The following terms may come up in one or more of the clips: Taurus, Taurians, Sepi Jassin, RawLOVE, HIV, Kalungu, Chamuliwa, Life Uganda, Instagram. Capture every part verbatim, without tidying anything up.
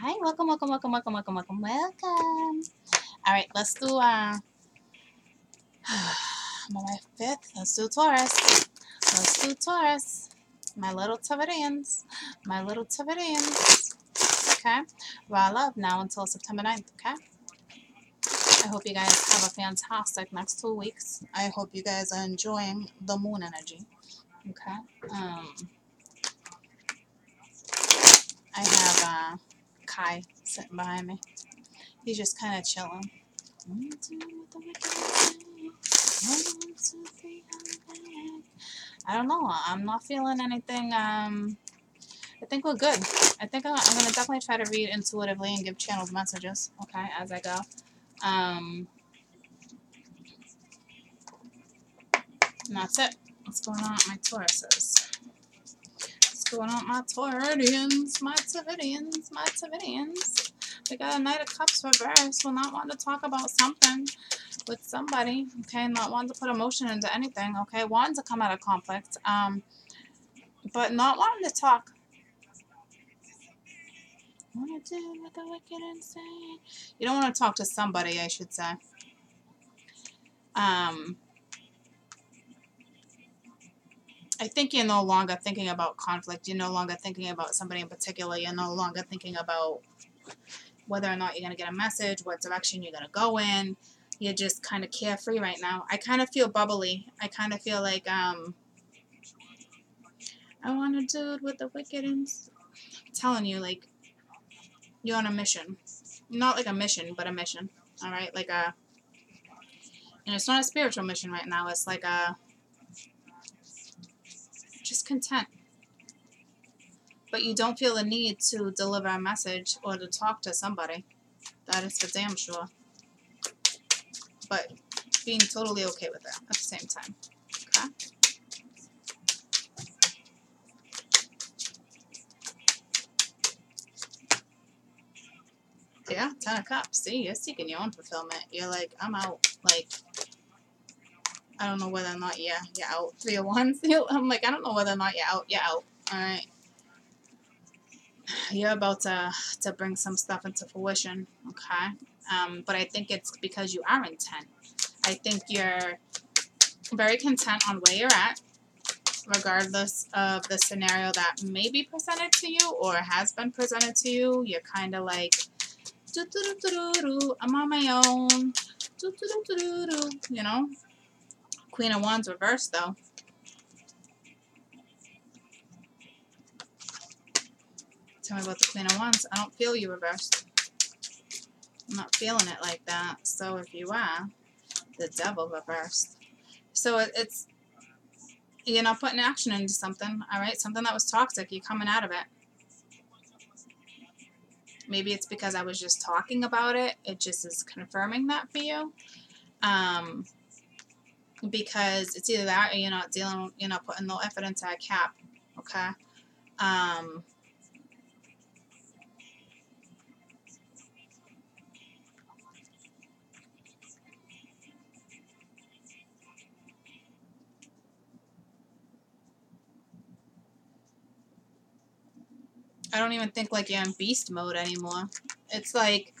Hi, welcome, welcome, welcome, welcome, welcome, welcome, welcome. All right, let's do, uh, I'm on my fifth. Let's do Taurus. Let's do Taurus. My little Taurians. My little Taurians. Okay. Raw love now until September ninth, okay? I hope you guys have a fantastic next two weeks. I hope you guys are enjoying the moon energy, okay? Um, I have uh, Kai sitting behind me. He's just kind of chilling. One, two, three, one, two, three, I don't know. I'm not feeling anything. Um, I think we're good. I think I'm, I'm going to definitely try to read intuitively and give channeled messages, okay, as I go. Um, and that's it. What's going on with my Tauruses? What's going on with my Taurians? My Taurians, my Taurians. We got a Knight of Cups reverse. Will not want to talk about something with somebody, okay? Not want to put emotion into anything, okay? Wanting to come out of conflict, um, but not wanting to talk. Want to do what the wicked and say. You don't want to talk to somebody, I should say. Um, I think you're no longer thinking about conflict. You're no longer thinking about somebody in particular. You're no longer thinking about whether or not you're going to get a message, what direction you're going to go in. You're just kind of carefree right now. I kind of feel bubbly. I kind of feel like, um, I want to do it with the wicked and... I'm telling you, like, you're on a mission. Not like a mission, but a mission. Alright? Like a... And it's not a spiritual mission right now. It's like a... Just content. But you don't feel the need to deliver a message or to talk to somebody. That is for damn sure. But being totally okay with it at the same time. Okay? Yeah, Ten of Cups. See, you're seeking your own fulfillment. You're like, I'm out. Like, I don't know whether or not, yeah, you're out. Three of Wands. I'm like, I don't know whether or not you're out. You're out. All right. You're about to, to bring some stuff into fruition. Okay. Um, but I think it's because you are intent. I think you're very content on where you're at, regardless of the scenario that may be presented to you or has been presented to you. You're kind of like, do, do, do, do, do. I'm on my own. Do, do, do, do, do. You know? Queen of Wands reversed, though. Tell me about the Queen of Wands. I don't feel you reversed. I'm not feeling it like that. So if you are, the Devil reversed. So it, it's, you're not putting action into something, all right? Something that was toxic. You're coming out of it. Maybe it's because I was just talking about it. It just is confirming that for you. Um, because it's either that or you're not dealing, you're not putting no effort into a cap. Okay. Um, I don't even think like you're in beast mode anymore. It's like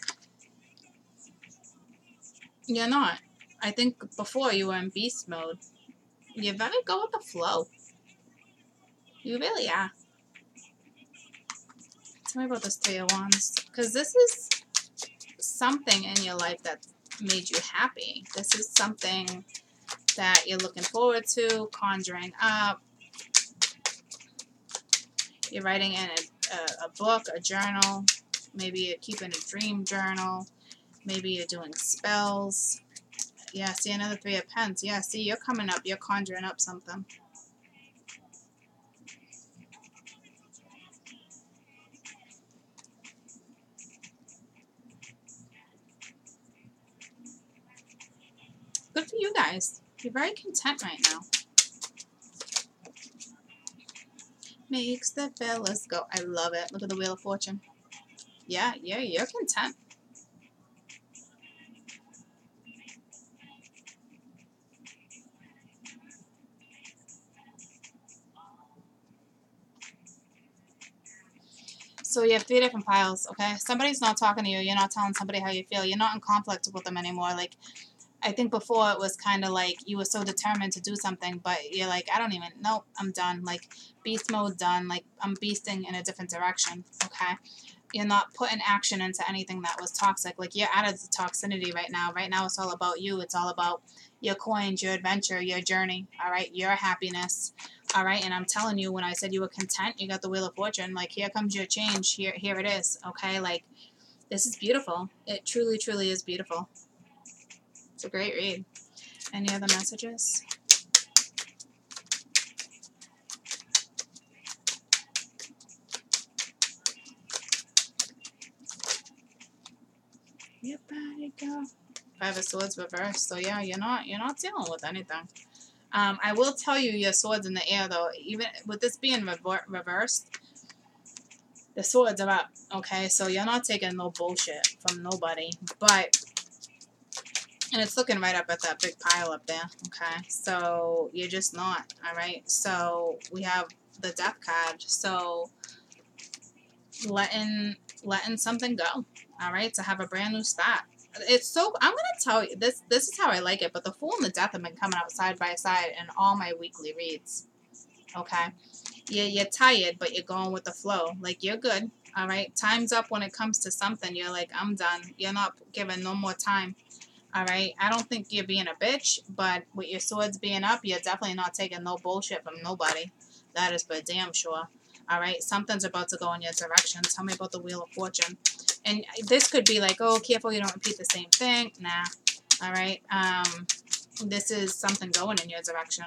you're not. I think before you were in beast mode. You better go with the flow. You really are. Tell me about this Three of Wands, because this is something in your life that made you happy. This is something that you're looking forward to, conjuring up. You're writing in a A, a book, a journal, maybe you're keeping a dream journal, maybe you're doing spells. Yeah, see another Three of Pentacles. Yeah, see, you're coming up, you're conjuring up something. Good for you guys. You're very content right now. Makes the fellas go. I love it. Look at the Wheel of Fortune. Yeah, yeah, you're content. So you have three different piles, okay? Somebody's not talking to you. You're not telling somebody how you feel. You're not in conflict with them anymore. Like, I think before it was kind of like you were so determined to do something, but you're like, I don't even, nope, I'm done. Like, beast mode done. Like, I'm beasting in a different direction, okay? You're not putting action into anything that was toxic. Like, you're out of the toxicity right now. Right now, it's all about you. It's all about your coins, your adventure, your journey, all right? Your happiness, all right? And I'm telling you, when I said you were content, you got the Wheel of Fortune. Like, here comes your change. Here, here it is, okay? Like, this is beautiful. It truly, truly is beautiful. It's a great read. Any other messages? Your body, girl. Five of Swords reversed. So yeah, you're not you're not dealing with anything. Um, I will tell you, your swords in the air though. Even with this being rever reversed, the swords are up. Okay, so you're not taking no bullshit from nobody. But and it's looking right up at that big pile up there, okay? So you're just not, all right? So we have the Death card. So letting letting something go, all right? To have a brand new start. It's so, I'm going to tell you, this This is how I like it, but the Fool and the Death have been coming out side by side in all my weekly reads, okay? Yeah, you're tired, but you're going with the flow. Like, you're good, all right? Time's up when it comes to something. You're like, I'm done. You're not given no more time. All right, I don't think you're being a bitch, but with your swords being up, you're definitely not taking no bullshit from nobody. That is for damn sure. All right, something's about to go in your direction. Tell me about the Wheel of Fortune. And this could be like, oh, careful you don't repeat the same thing. Nah, all right. Um, this is something going in your direction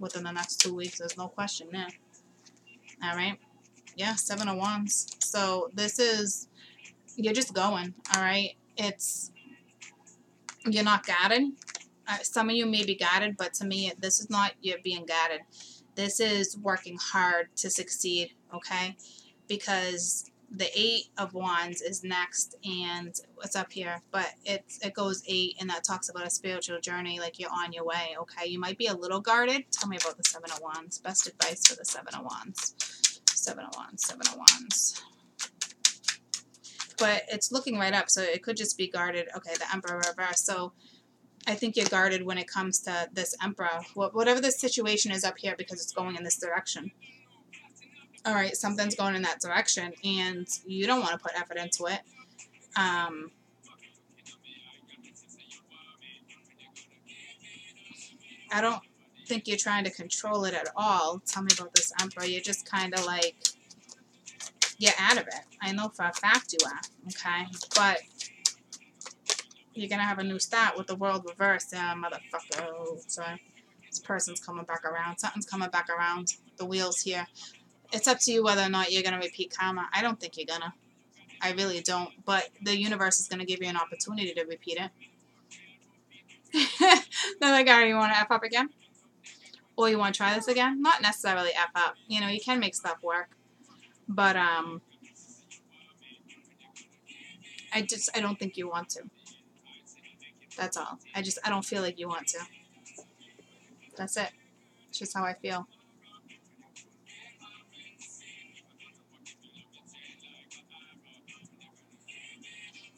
within the next two weeks. There's no question there. All right, yeah, Seven of Wands. So this is, you're just going, all right? It's... You're not guarded. Uh, some of you may be guarded, but to me, this is not you being guarded. This is working hard to succeed, okay? Because the Eight of Wands is next, and what's up here? But it, it goes eight, and that talks about a spiritual journey, like you're on your way, okay? You might be a little guarded. Tell me about the Seven of Wands. Best advice for the Seven of Wands. Seven of Wands, Seven of Wands. But it's looking right up, so it could just be guarded. Okay, the Emperor reversed. So I think you're guarded when it comes to this Emperor. Whatever the situation is up here, because it's going in this direction. All right, something's going in that direction, and you don't want to put effort into it. Um, I don't think you're trying to control it at all. Tell me about this Emperor. You're just kind of like... Get out of it. I know for a fact you are, okay? But you're going to have a new start with the World reversed. Yeah, motherfucker. Oh, sorry. This person's coming back around. Something's coming back around. The wheel's here. It's up to you whether or not you're going to repeat karma. I don't think you're going to. I really don't. But the universe is going to give you an opportunity to repeat it. They're like, all right, you want to F up again? Or you want to try this again? Not necessarily F up. You know, you can make stuff work. But, um, I just, I don't think you want to. That's all. I just, I don't feel like you want to. That's it. It's just how I feel.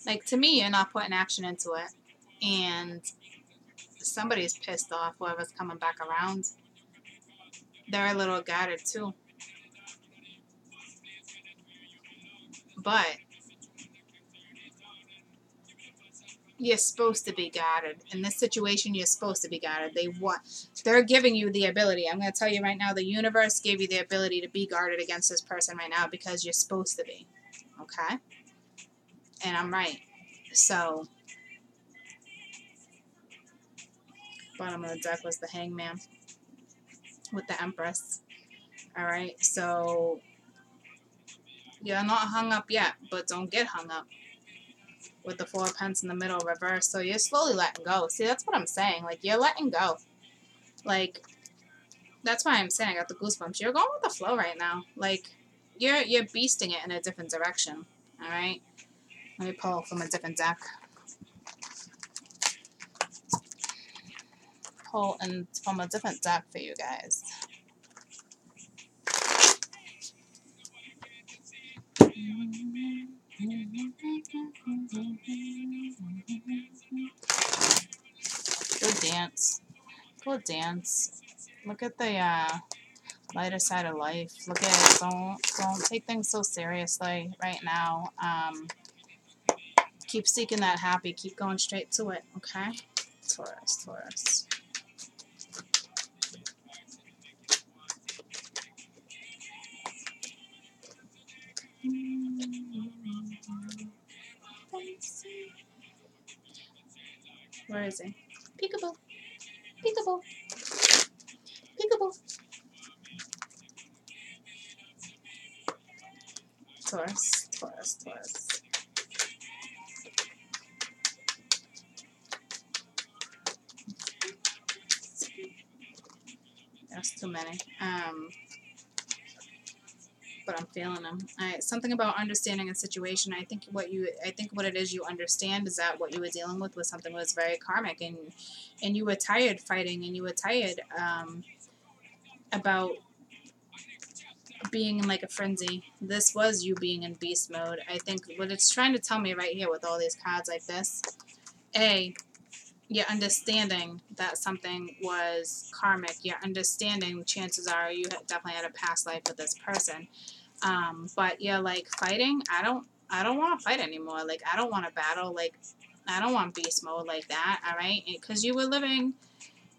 Like, to me, you're not putting action into it. And somebody's pissed off, whoever's coming back around. They're a little guarded, too. But you're supposed to be guarded. In this situation, you're supposed to be guarded. They want, they're giving you the ability. I'm going to tell you right now, the universe gave you the ability to be guarded against this person right now because you're supposed to be. Okay? And I'm right. So, bottom of the deck was the Hangman with the Empress. All right? So... You're not hung up yet, but don't get hung up. With the Four of Pentacles in the middle, reverse. So you're slowly letting go. See, that's what I'm saying. Like, you're letting go. Like, that's why I'm saying I got the goosebumps. You're going with the flow right now. Like, you're you're beasting it in a different direction. All right? Let me pull from a different deck. Pull and from a different deck for you guys. dance. Cool dance. Look at the uh, lighter side of life. Look at it. Don't, don't take things so seriously right now. Um, keep seeking that happy. Keep going straight to it, okay? Taurus, Taurus. Where is he? Peekaboo. Peekaboo. Peekaboo. Taurus, Taurus, Taurus. That's too many. Um, but I'm feeling them. I, something about understanding a situation. I think what you, I think what it is you understand is that what you were dealing with was something that was very karmic, and and you were tired fighting, and you were tired um, about being in like a frenzy. This was you being in beast mode. I think what it's trying to tell me right here with all these cards like this, A, you're understanding that something was karmic. You're understanding chances are you definitely had a past life with this person. Um, but you're like fighting. I don't I don't want to fight anymore. Like, I don't want to battle. Like, I don't want beast mode like that. All right? Because you were living,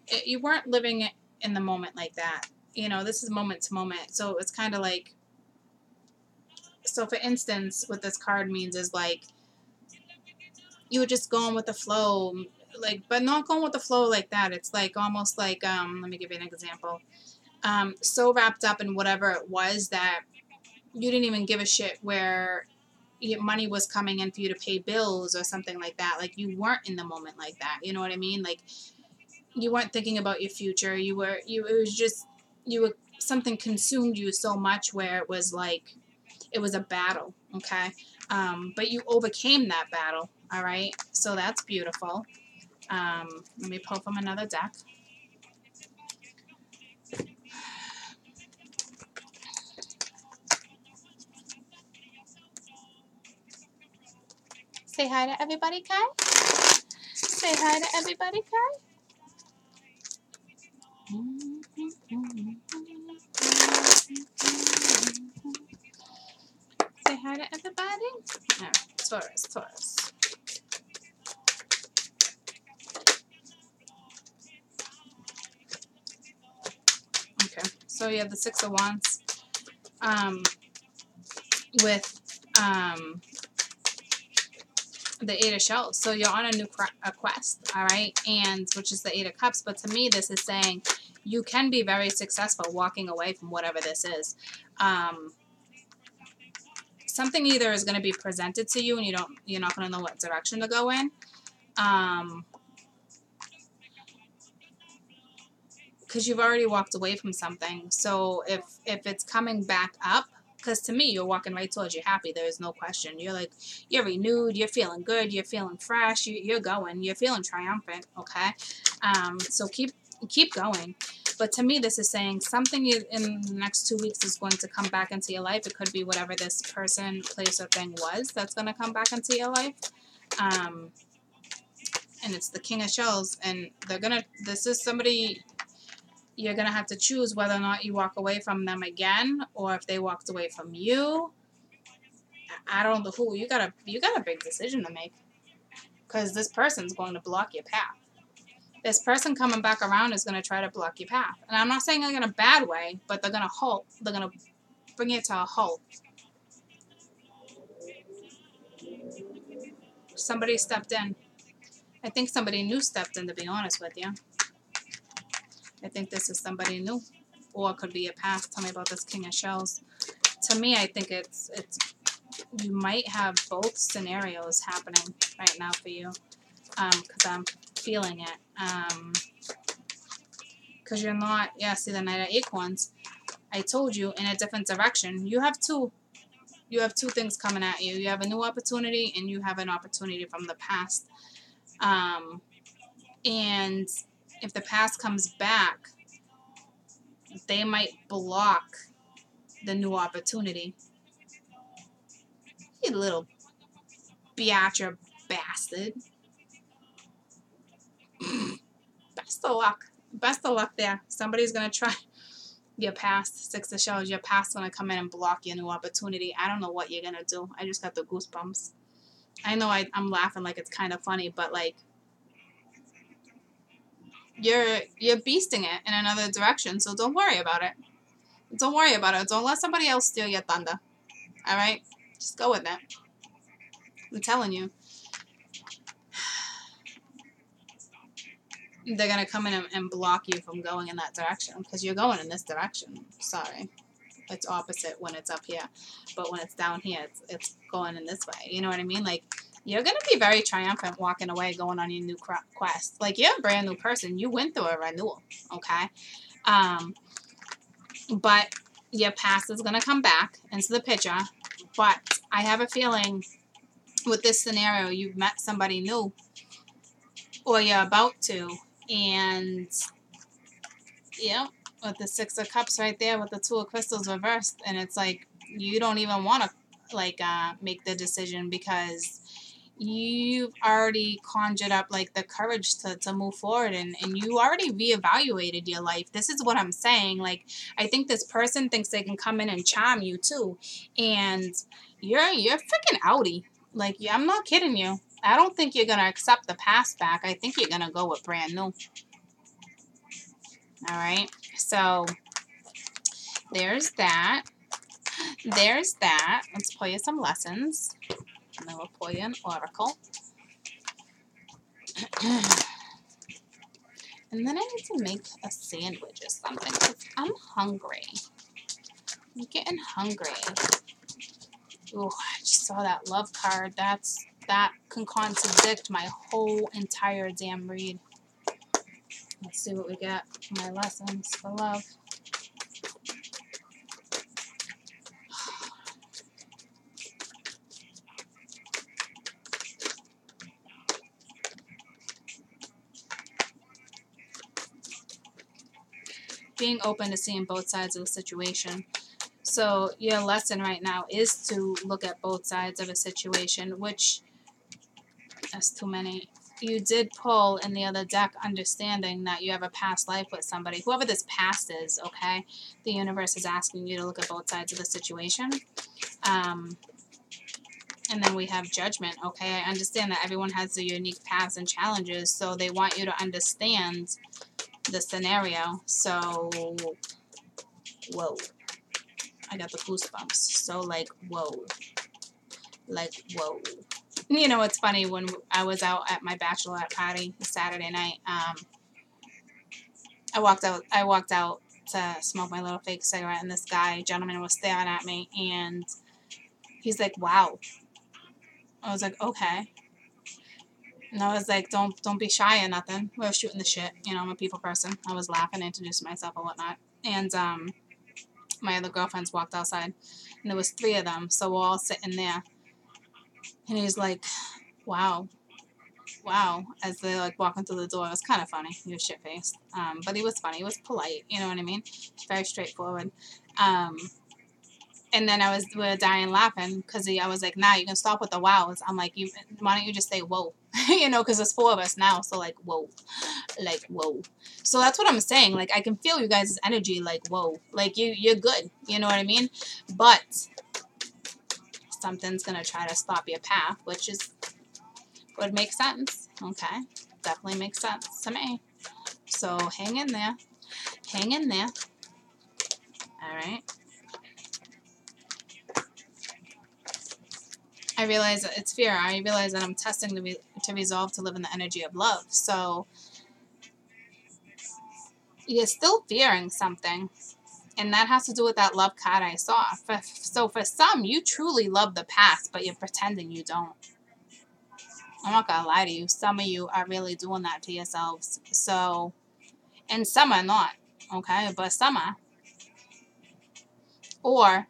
it, you weren't living in the moment like that. You know, this is moment to moment. So it's kind of like, so for instance, what this card means is like, you were just going with the flow. Like, but not going with the flow like that. It's like almost like, um, let me give you an example. Um, so wrapped up in whatever it was that you didn't even give a shit where your money was coming in for you to pay bills or something like that. Like, you weren't in the moment like that. You know what I mean? Like, you weren't thinking about your future. You were, you, it was just, you were, something consumed you so much where it was like, it was a battle. Okay. Um, but you overcame that battle. All right. So that's beautiful. Um, let me pull from another deck. Say hi to everybody, Kai. Say hi to everybody, Kai. Say hi to everybody. No, Taurus, Taurus. So you have the Six of Wands um, with um, the Eight of Shells. So you're on a new a quest, all right, and which is the Eight of Cups. But to me, this is saying you can be very successful walking away from whatever this is. Um, something either is going to be presented to you, and you don't, you're not going to know what direction to go in. Um, Because you've already walked away from something. So if if it's coming back up, because to me, you're walking right towards you happy. There is no question. You're like, you're renewed. You're feeling good. You're feeling fresh. You, you're going. You're feeling triumphant, okay? Um, so keep keep going. But to me, this is saying something in the next two weeks is going to come back into your life. It could be whatever this person, place, or thing was that's going to come back into your life. Um, and it's the King of Shells. And they're going to, this is somebody... You're going to have to choose whether or not you walk away from them again or if they walked away from you. I don't know who. You got a, you got a big decision to make because this person's going to block your path. This person coming back around is going to try to block your path. And I'm not saying they're in a bad way, but they're going to halt. They're going to bring it to a halt. Somebody stepped in. I think somebody new stepped in, to be honest with you. I think this is somebody new, or it could be a past. Tell me about this King of Shells. To me, I think it's it's you might have both scenarios happening right now for you, um, because I'm feeling it. Um, because you're not. Yeah, see the Knight of Acorns. I told you in a different direction. You have two. You have two things coming at you. You have a new opportunity, and you have an opportunity from the past. Um, and. If the past comes back, they might block the new opportunity. You little biatch or bastard. Bye. best of luck. Best of luck there. Somebody's going to try your past. Six of Shells, your past going to come in and block your new opportunity. I don't know what you're going to do. I just got the goosebumps. I know I, I'm laughing like it's kind of funny, but like you're you're beasting it in another direction, so don't worry about it. Don't worry about it. Don't let somebody else steal your thunder. All right? Just go with it. I'm telling you. They're going to come in and, and block you from going in that direction because you're going in this direction. Sorry. It's opposite when it's up here. But when it's down here, it's, it's going in this way. You know what I mean? Like, you're going to be very triumphant walking away going on your new quest. Like, you're a brand new person. You went through a renewal. Okay? Um, but your past is going to come back into the picture. But I have a feeling with this scenario, you've met somebody new or you're about to. And, yeah, with the Six of Cups right there, with the Two of Crystals reversed, and it's like you don't even want to, like, uh, make the decision because you've already conjured up, like, the courage to, to move forward, and, and you already reevaluated your life. This is what I'm saying. Like, I think this person thinks they can come in and charm you, too, and you're, you're freaking outie. Like, I'm not kidding you. I don't think you're going to accept the past back. I think you're going to go with brand new. All right. So there's that. There's that. Let's pull you some lessons. And then we'll pull you an oracle. And then I need to make a sandwich or something because I'm hungry. I'm getting hungry. Ooh, I just saw that love card. That's... That can contradict my whole entire damn read. Let's see what we get for my lessons for love. Being open to seeing both sides of the situation. So your lesson right now is to look at both sides of a situation, which... That's too many. You did pull in the other deck, understanding that you have a past life with somebody. Whoever this past is, okay? The universe is asking you to look at both sides of the situation. Um, and then we have judgment, okay? I understand that everyone has their unique paths and challenges, so they want you to understand the scenario. So, whoa. I got the goosebumps. So, like, whoa. Like, whoa. You know, it's funny, when I was out at my bachelorette party Saturday night, um, I walked out I walked out to smoke my little fake cigarette, and this guy, gentleman, was staring at me, and he's like, wow. I was like, okay. And I was like, don't don't be shy or nothing. We were shooting the shit. You know, I'm a people person. I was laughing, introducing myself and whatnot. And um, my other girlfriends walked outside, and there was three of them, so we're all sitting there. And he's like, wow, wow, as they're, like, walking through the door. It was kind of funny. He was shit-faced. Um, but he was funny. He was polite. You know what I mean? Very straightforward. Um, and then I was we were dying laughing because I was like, nah, you can stop with the wows. I'm like, you, why don't you just say whoa? You know, because there's four of us now. So, like, whoa. Like, whoa. So that's what I'm saying. Like, I can feel you guys' energy. Like, whoa. Like, you, you're good. You know what I mean? But... something's going to try to stop your path, which is would make sense. Okay. Definitely makes sense to me. So hang in there. Hang in there. All right. I realize that it's fear. I realize that I'm testing to, re to resolve to live in the energy of love. So you're still fearing something. And that has to do with that love card I saw. For, so for some, you truly love the past, but you're pretending you don't. I'm not going to lie to you. Some of you are really doing that to yourselves. So, and some are not, okay? But some are. Or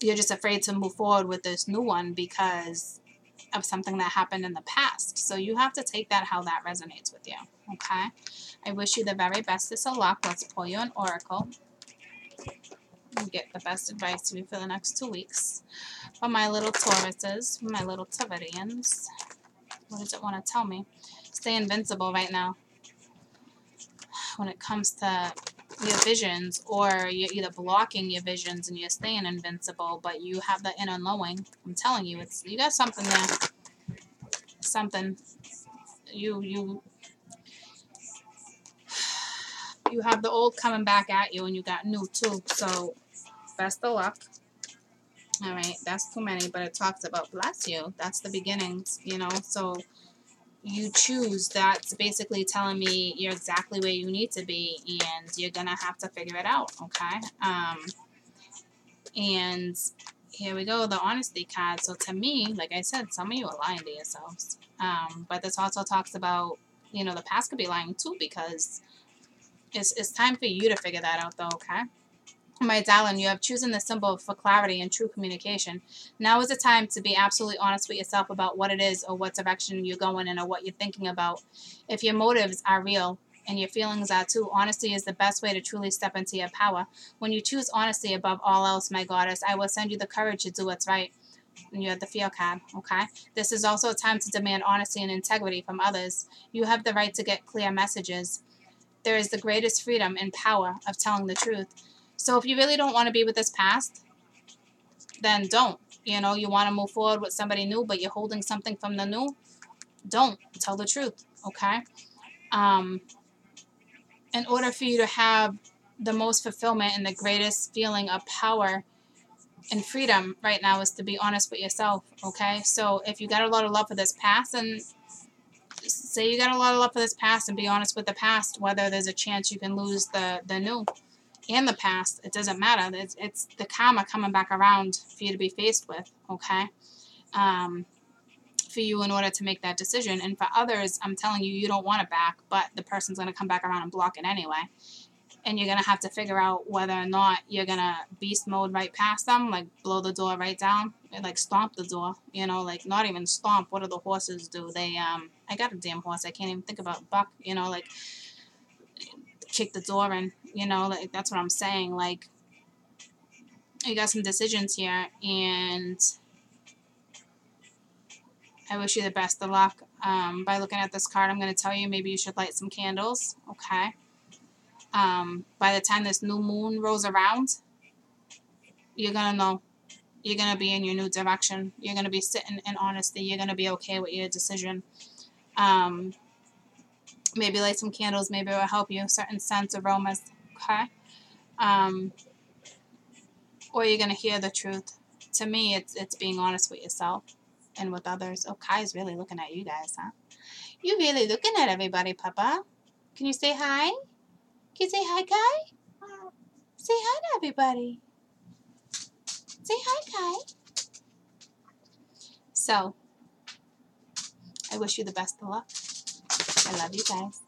you're just afraid to move forward with this new one because of something that happened in the past. So you have to take that how that resonates with you, okay? I wish you the very bestest of luck. Let's pull you an oracle. Get the best advice to me for the next two weeks. For my little Tauruses, my little Taurians, what does it want to tell me? Stay invincible right now. when it comes to your visions, or you're either blocking your visions and you're staying invincible, but you have that inner knowing. I'm telling you, it's you got something there. Something. You you you have the old coming back at you, and you got new too. So best of luck. All right, that's too many, but it talks about bless you. That's the beginnings, you know. So you choose. That's basically telling me you're exactly where you need to be, and you're gonna have to figure it out, okay? Um, and here we go, the honesty card. So to me, like I said, some of you are lying to yourselves. Um, but this also talks about, you know, the past could be lying too, because it's it's time for you to figure that out, though, okay? My darling, you have chosen the symbol for clarity and true communication. Now is the time to be absolutely honest with yourself about what it is or what direction you're going in or what you're thinking about. If your motives are real and your feelings are too, honesty is the best way to truly step into your power. When you choose honesty above all else, my goddess, I will send you the courage to do what's right. And you have the fear card, okay? This is also a time to demand honesty and integrity from others. You have the right to get clear messages. There is the greatest freedom and power of telling the truth. So if you really don't want to be with this past, then don't. You know, you want to move forward with somebody new, but you're holding something from the new. Don't. Tell the truth, okay? Um, in order for you to have the most fulfillment and the greatest feeling of power and freedom right now is to be honest with yourself, okay? So if you got a lot of love for this past, and say you got a lot of love for this past and be honest with the past, whether there's a chance you can lose the, the new. In the past, it doesn't matter. It's, it's the karma coming back around for you to be faced with, okay? Um, for you in order to make that decision. And for others, I'm telling you, you don't want it back, but the person's going to come back around and block it anyway. And you're going to have to figure out whether or not you're going to beast mode right past them, like blow the door right down, like stomp the door, you know, like not even stomp. What do the horses do? They, um, I got a damn horse. I can't even think about buck, you know, like kick the door in, you know, like that's what I'm saying. Like, you got some decisions here, and I wish you the best of luck. Um, by looking at this card, I'm going to tell you maybe you should light some candles, okay? Um, by the time this new moon rolls around, you're going to know. You're going to be in your new direction. You're going to be sitting in honesty. You're going to be okay with your decision. Um, Maybe light some candles. Maybe it will help you. Certain scents, aromas. Okay? Um, or you're going to hear the truth. To me, it's it's being honest with yourself and with others. Oh, Kai's really looking at you guys, huh? You really looking at everybody, Papa. Can you say hi? Can you say hi, Kai? Say hi to everybody. Say hi, Kai. So, I wish you the best of luck. I love you guys.